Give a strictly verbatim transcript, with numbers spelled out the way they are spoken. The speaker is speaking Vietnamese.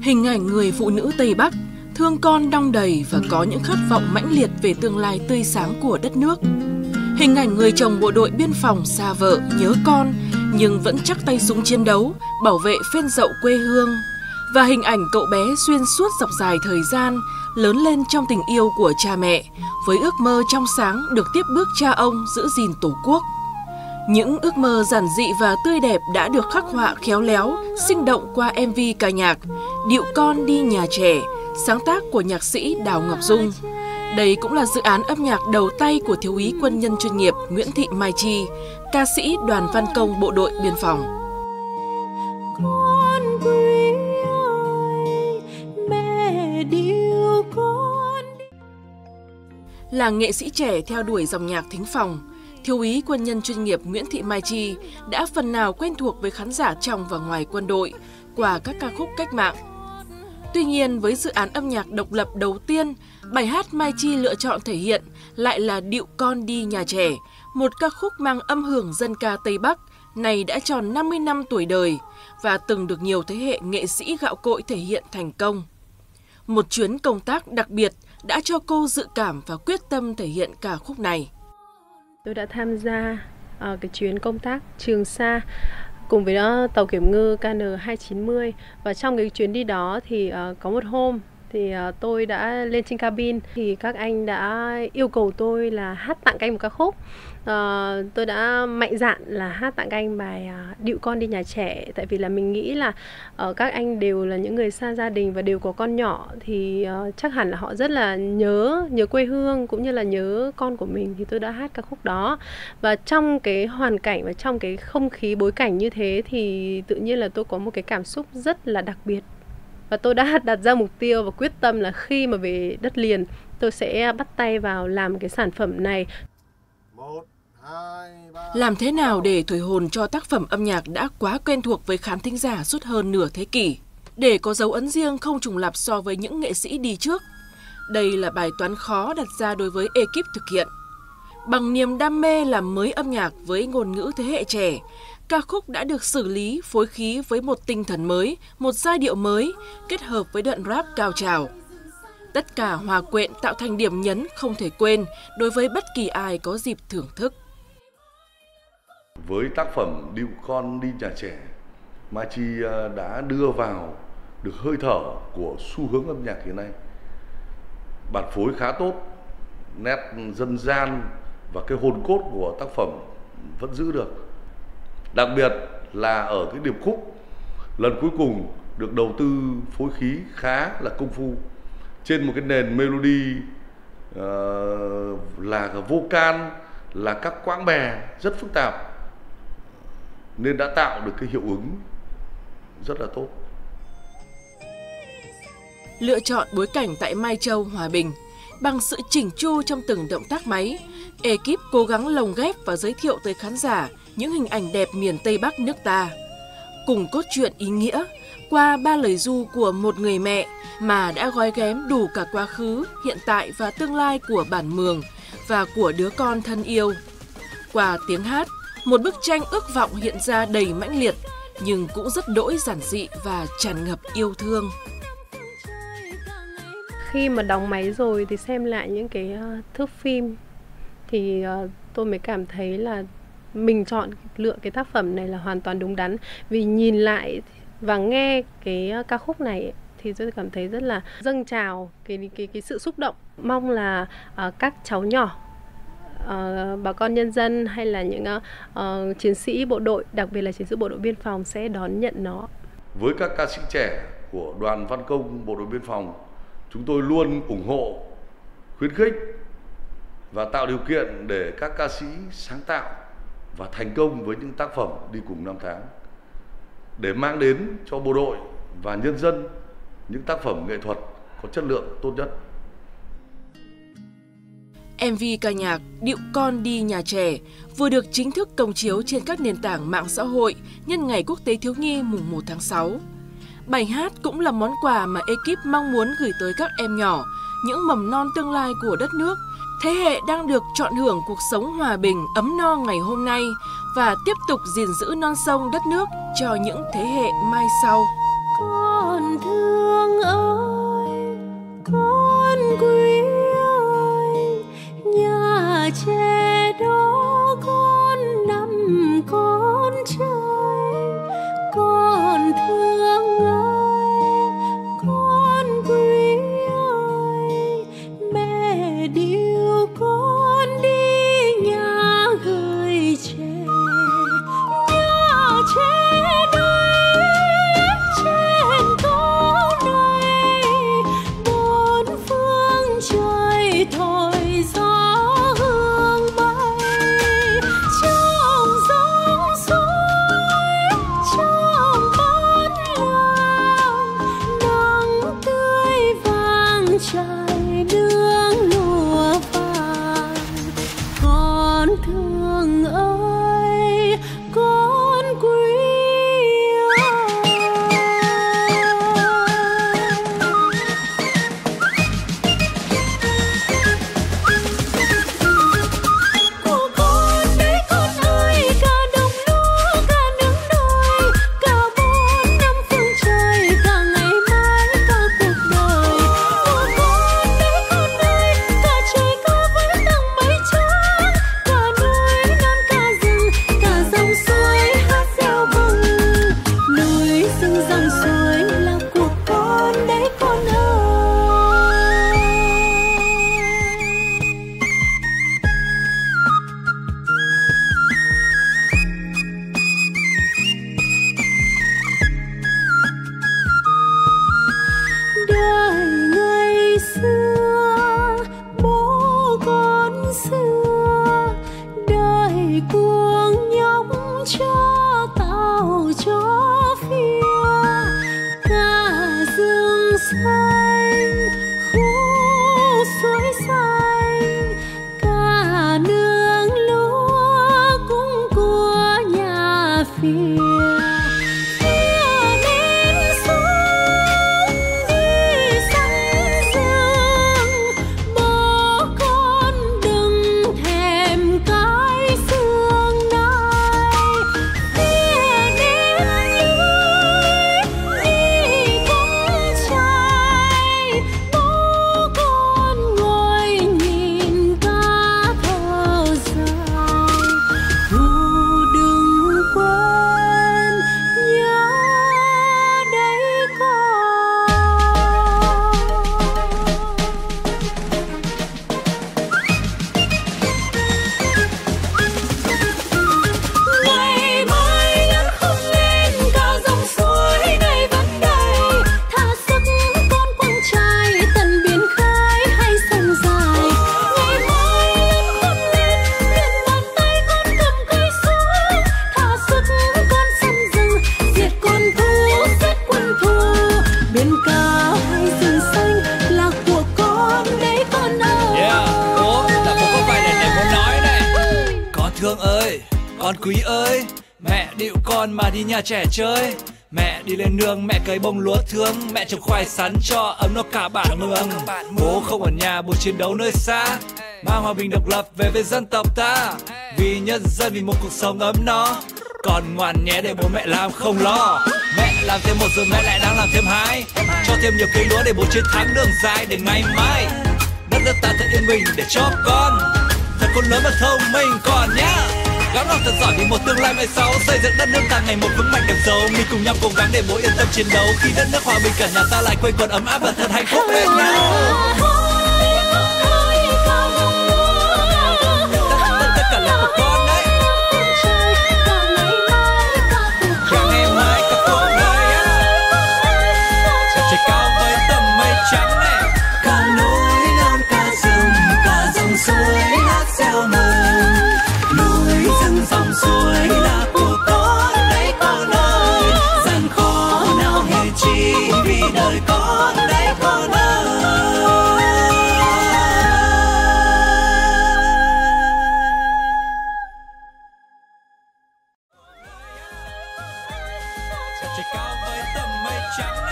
Hình ảnh người phụ nữ Tây Bắc thương con đong đầy và có những khát vọng mãnh liệt về tương lai tươi sáng của đất nước. Hình ảnh người chồng bộ đội biên phòng xa vợ, nhớ con nhưng vẫn chắc tay súng chiến đấu, bảo vệ phên dậu quê hương. Và hình ảnh cậu bé xuyên suốt dọc dài thời gian, lớn lên trong tình yêu của cha mẹ, với ước mơ trong sáng được tiếp bước cha ông giữ gìn Tổ quốc. Những ước mơ giản dị và tươi đẹp đã được khắc họa khéo léo, sinh động qua em vê ca nhạc "Địu con đi nhà trẻ", sáng tác của nhạc sĩ Đào Ngọc Dung. Đây cũng là dự án âm nhạc đầu tay của thiếu úy quân nhân chuyên nghiệp Nguyễn Thị Mai Chi, ca sĩ đoàn văn công bộ đội biên phòng. Là nghệ sĩ trẻ theo đuổi dòng nhạc thính phòng, thiếu úy quân nhân chuyên nghiệp Nguyễn Thị Mai Chi đã phần nào quen thuộc với khán giả trong và ngoài quân đội qua các ca khúc cách mạng. Tuy nhiên, với dự án âm nhạc độc lập đầu tiên, bài hát Mai Chi lựa chọn thể hiện lại là "Địu con đi nhà trẻ", một ca khúc mang âm hưởng dân ca Tây Bắc, này đã tròn năm mươi năm tuổi đời và từng được nhiều thế hệ nghệ sĩ gạo cội thể hiện thành công. Một chuyến công tác đặc biệt đã cho cô dự cảm và quyết tâm thể hiện ca khúc này. Tôi đã tham gia uh, cái chuyến công tác Trường Sa cùng với đó tàu kiểm ngư K N hai chín mươi, và trong cái chuyến đi đó thì uh, có một hôm thì uh, tôi đã lên trên cabin thì các anh đã yêu cầu tôi là hát tặng các anh một ca khúc. Uh, tôi đã mạnh dạn là hát tặng các anh bài uh, "Địu con đi nhà trẻ", tại vì là mình nghĩ là uh, các anh đều là những người xa gia đình và đều có con nhỏ thì uh, chắc hẳn là họ rất là nhớ nhớ quê hương cũng như là nhớ con của mình, thì tôi đã hát ca khúc đó. Và trong cái hoàn cảnh và trong cái không khí bối cảnh như thế thì tự nhiên là tôi có một cái cảm xúc rất là đặc biệt. Và tôi đã đặt ra mục tiêu và quyết tâm là khi mà về đất liền, tôi sẽ bắt tay vào làm cái sản phẩm này. Làm thế nào để thổi hồn cho tác phẩm âm nhạc đã quá quen thuộc với khán thính giả suốt hơn nửa thế kỷ, để có dấu ấn riêng không trùng lặp so với những nghệ sĩ đi trước? Đây là bài toán khó đặt ra đối với ekip thực hiện. Bằng niềm đam mê làm mới âm nhạc với ngôn ngữ thế hệ trẻ, ca khúc đã được xử lý, phối khí với một tinh thần mới, một giai điệu mới, kết hợp với đoạn rap cao trào. Tất cả hòa quyện tạo thành điểm nhấn không thể quên đối với bất kỳ ai có dịp thưởng thức. Với tác phẩm "Địu con đi nhà trẻ", Mai Chi đã đưa vào được hơi thở của xu hướng âm nhạc hiện nay. Bản phối khá tốt, nét dân gian và cái hồn cốt của tác phẩm vẫn giữ được. Đặc biệt là ở cái điệp khúc lần cuối cùng được đầu tư phối khí khá là công phu, trên một cái nền melody uh, là vocal, là các quãng bè rất phức tạp, nên đã tạo được cái hiệu ứng rất là tốt. Lựa chọn bối cảnh tại Mai Châu, Hòa Bình, bằng sự chỉnh chu trong từng động tác máy, ekip cố gắng lồng ghép và giới thiệu tới khán giả những hình ảnh đẹp miền Tây Bắc nước ta. Cùng cốt truyện ý nghĩa, qua ba lời ru của một người mẹ mà đã gói ghém đủ cả quá khứ, hiện tại và tương lai của bản mường và của đứa con thân yêu. Qua tiếng hát, một bức tranh ước vọng hiện ra đầy mãnh liệt, nhưng cũng rất đỗi giản dị và tràn ngập yêu thương. Khi mà đóng máy rồi thì xem lại những cái thước phim thì tôi mới cảm thấy là mình chọn lựa cái tác phẩm này là hoàn toàn đúng đắn, vì nhìn lại và nghe cái ca khúc này thì tôi cảm thấy rất là dâng trào cái cái cái sự xúc động. Mong là uh, các cháu nhỏ, uh, bà con nhân dân hay là những uh, chiến sĩ bộ đội, đặc biệt là chiến sĩ bộ đội biên phòng sẽ đón nhận nó. Với các ca sĩ trẻ của đoàn văn công bộ đội biên phòng, chúng tôi luôn ủng hộ, khuyến khích và tạo điều kiện để các ca sĩ sáng tạo và thành công với những tác phẩm đi cùng năm tháng, để mang đến cho bộ đội và nhân dân những tác phẩm nghệ thuật có chất lượng tốt nhất. em vê ca nhạc "Địu con đi nhà trẻ" vừa được chính thức công chiếu trên các nền tảng mạng xã hội nhân ngày Quốc tế Thiếu nhi mùng một tháng sáu. Bài hát cũng là món quà mà ekip mong muốn gửi tới các em nhỏ, những mầm non tương lai của đất nước, thế hệ đang được chọn hưởng cuộc sống hòa bình, ấm no ngày hôm nay và tiếp tục gìn giữ non sông đất nước cho những thế hệ mai sau. Quý ơi, mẹ điệu con mà đi nhà trẻ chơi. Mẹ đi lên nương, mẹ cấy bông lúa thương, mẹ trồng khoai sắn cho ấm no cả bản mường. Bố không ở nhà, bố chiến đấu nơi xa, mang hòa bình độc lập về với dân tộc ta. Vì nhân dân, vì một cuộc sống ấm no, còn ngoan nhé để bố mẹ làm không lo. Mẹ làm thêm một giờ mẹ lại đang làm thêm hai, cho thêm nhiều cây lúa để bố chiến thắng đường dài. Để ngày mai đất nước ta thật yên bình để cho con thật con lớn và thông minh còn nhé. Gắng học thật giỏi vì một tương lai mai sau, xây dựng đất nước ta ngày một vững mạnh đẹp giàu. Mình cùng nhau cố gắng để bố yên tâm chiến đấu, khi đất nước hòa bình cả nhà ta lại quây quần ấm áp và thật hạnh phúc bên nhau. Tất cả là của con đấy. Cả ngày mai cả cuộc đời trời cao với tầm mây trắng này, cả núi non cả rừng cả dòng suối hát reo mừng. Rừng dòng suối là của con đấy con ơi, gian khó nào hề chi vì đời con đấy con ơi. Trời cao với tầm mây trắng.